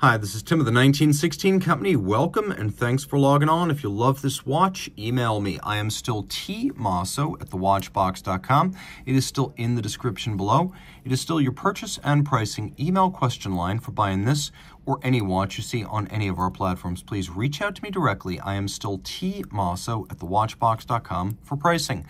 Hi, this is Tim of the 1916 Company. Welcome and thanks for logging on. If you love this watch, email me. I am still tmosso@thewatchbox.com. It is still in the description below. It is still your purchase and pricing email question line for buying this or any watch you see on any of our platforms. Please reach out to me directly. I am still tmosso@thewatchbox.com for pricing.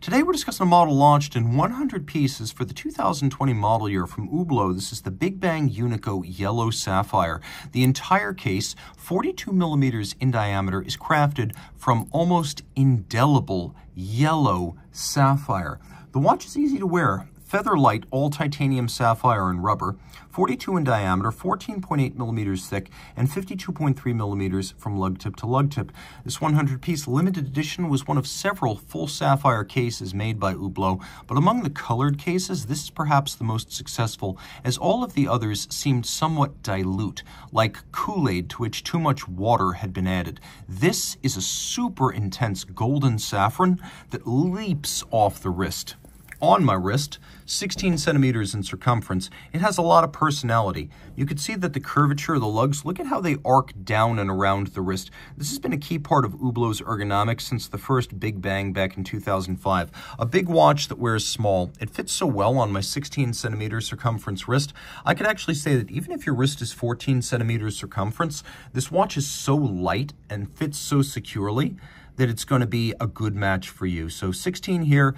Today we're discussing a model launched in 100 pieces for the 2020 model year from Hublot. This is the Big Bang Unico Yellow Sapphire. The entire case, 42 millimeters in diameter, is crafted from almost indelible yellow sapphire. The watch is easy to wear. Feather light, all titanium sapphire and rubber, 42 in diameter, 14.8 millimeters thick, and 52.3 millimeters from lug tip to lug tip. This 100-piece limited edition was one of several full sapphire cases made by Hublot, but among the colored cases, this is perhaps the most successful, as all of the others seemed somewhat dilute, like Kool-Aid to which too much water had been added. This is a super intense golden saffron that leaps off the wrist. On my wrist, 16 centimeters in circumference. It has a lot of personality. You can see that the curvature of the lugs, look at how they arc down and around the wrist. This has been a key part of Hublot's ergonomics since the first Big Bang back in 2005. A big watch that wears small. It fits so well on my 16 centimeter circumference wrist. I could actually say that even if your wrist is 14 centimeters circumference, this watch is so light and fits so securely that it's going to be a good match for you. So 16 here,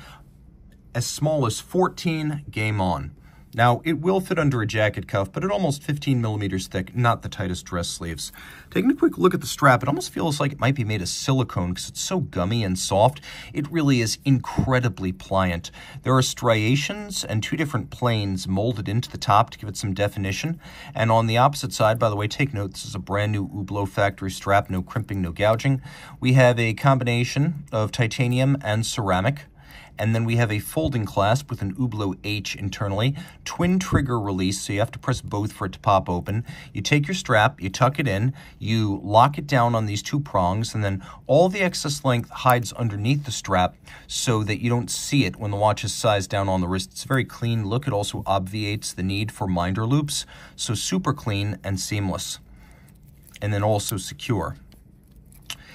as small as 14, game on. Now, it will fit under a jacket cuff, but at almost 15 millimeters thick, not the tightest dress sleeves. Taking a quick look at the strap, it almost feels like it might be made of silicone because it's so gummy and soft. It really is incredibly pliant. There are striations and two different planes molded into the top to give it some definition. And on the opposite side, by the way, take note, this is a brand new Hublot factory strap, no crimping, no gouging. We have a combination of titanium and ceramic. And then we have a folding clasp with an Hublot H internally, twin trigger release, so you have to press both for it to pop open. You take your strap, you tuck it in, you lock it down on these two prongs, and then all the excess length hides underneath the strap so that you don't see it when the watch is sized down on the wrist. It's a very clean look. It also obviates the need for minder loops, so super clean and seamless, and then also secure.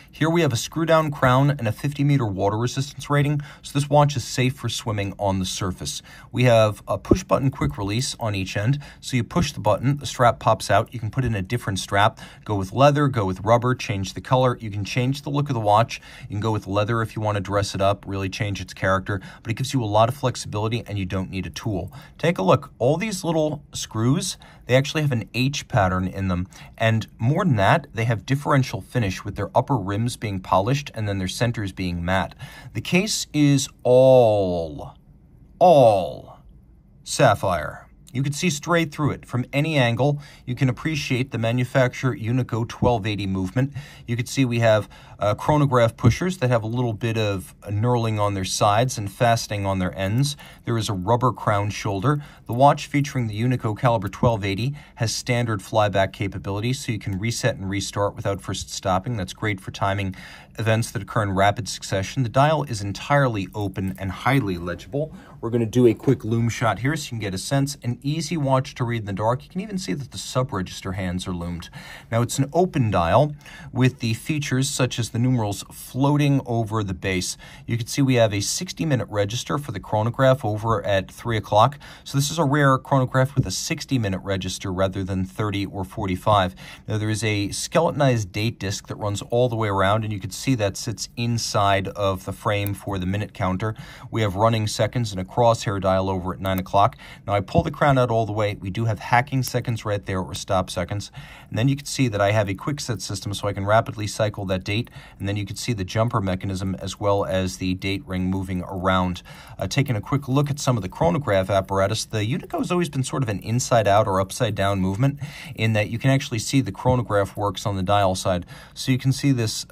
Here we have a screw-down crown and a 50-meter water resistance rating, so this watch is safe for swimming on the surface. We have a push-button quick release on each end, so you push the button, the strap pops out, you can put in a different strap, go with leather, go with rubber, change the color, you can change the look of the watch, you can go with leather if you want to dress it up, really change its character, but it gives you a lot of flexibility and you don't need a tool. Take a look, all these little screws, they actually have an H pattern in them, and more than that, they have differential finish with their upper rims being polished and then their centers being matte. The case is all sapphire. You can see straight through it from any angle. You can appreciate the manufacturer Unico 1280 movement. You can see we have chronograph pushers that have a little bit of knurling on their sides and fastening on their ends. There is a rubber crown shoulder. The watch featuring the Unico Caliber 1280 has standard flyback capability, so you can reset and restart without first stopping. That's great for timing events that occur in rapid succession. The dial is entirely open and highly legible. We're going to do a quick loom shot here so you can get a sense. An easy watch to read in the dark. You can even see that the sub-register hands are loomed. Now, it's an open dial with the features such as the numerals floating over the base. You can see we have a 60-minute register for the chronograph over at 3 o'clock. So this is a rare chronograph with a 60-minute register rather than 30 or 45. Now, there is a skeletonized date disc that runs all the way around, and you can see that sits inside of the frame for the minute counter. We have running seconds and a crosshair dial over at 9 o'clock. Now, I pull the crown out all the way. We do have hacking seconds right there, or stop seconds. And then you can see that I have a quick set system so I can rapidly cycle that date. And then you can see the jumper mechanism as well as the date ring moving around. Taking a quick look at some of the chronograph apparatus, the Unico has always been sort of an inside out or upside down movement in that you can actually see the chronograph works on the dial side. So you can see this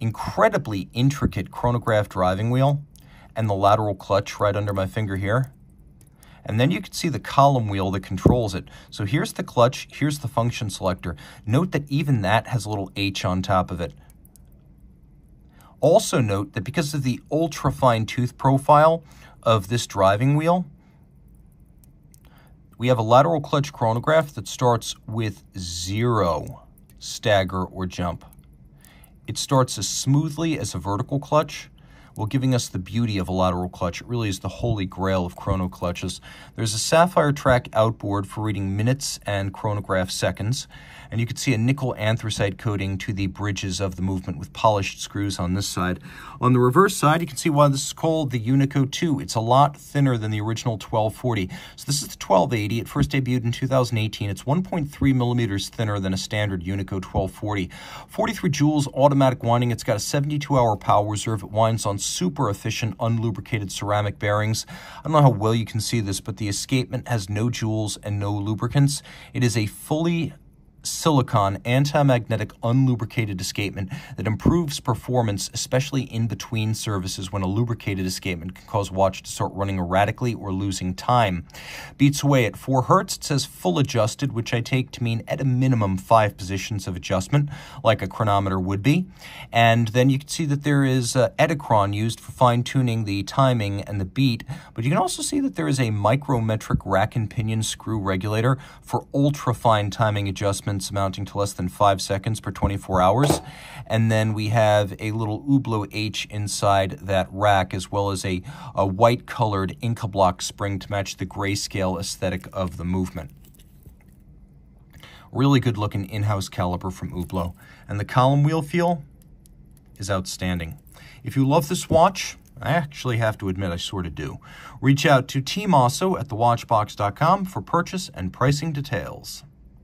incredibly intricate chronograph driving wheel and the lateral clutch right under my finger here. And then you can see the column wheel that controls it. So here's the clutch, here's the function selector. Note that even that has a little H on top of it. Also note that because of the ultra fine tooth profile of this driving wheel, We have a lateral clutch chronograph that starts with 0 stagger or jump. It starts as smoothly as a vertical clutch, while giving us the beauty of a lateral clutch. It really is the holy grail of chrono clutches. There's a sapphire track outboard for reading minutes and chronograph seconds, and you can see a nickel anthracite coating to the bridges of the movement with polished screws on this side. On the reverse side, you can see why this is called the Unico 2. It's a lot thinner than the original 1240. So this is the 1280. It first debuted in 2018. It's 1.3 millimeters thinner than a standard Unico 1240. 43 joules automatic winding. It's got a 72-hour power reserve. It winds on super efficient unlubricated ceramic bearings. I don't know how well you can see this, but the escapement has no joules and no lubricants. It is a fully silicon anti-magnetic unlubricated escapement that improves performance, especially in between services when a lubricated escapement can cause watch to start running erratically or losing time. Beats away at 4 hertz. It says full adjusted, which I take to mean at a minimum 5 positions of adjustment, like a chronometer would be. And then you can see that there is Edicron used for fine-tuning the timing and the beat, but you can also see that there is a micrometric rack and pinion screw regulator for ultra-fine timing adjustment, amounting to less than 5 seconds per 24 hours. And then we have a little Hublot H inside that rack, as well as a white-colored Inca block spring to match the grayscale aesthetic of the movement. Really good-looking in-house caliber from Hublot. And the column wheel feel is outstanding. If you love this watch, I actually have to admit I sort of do, reach out to Team Mosso at thewatchbox.com for purchase and pricing details.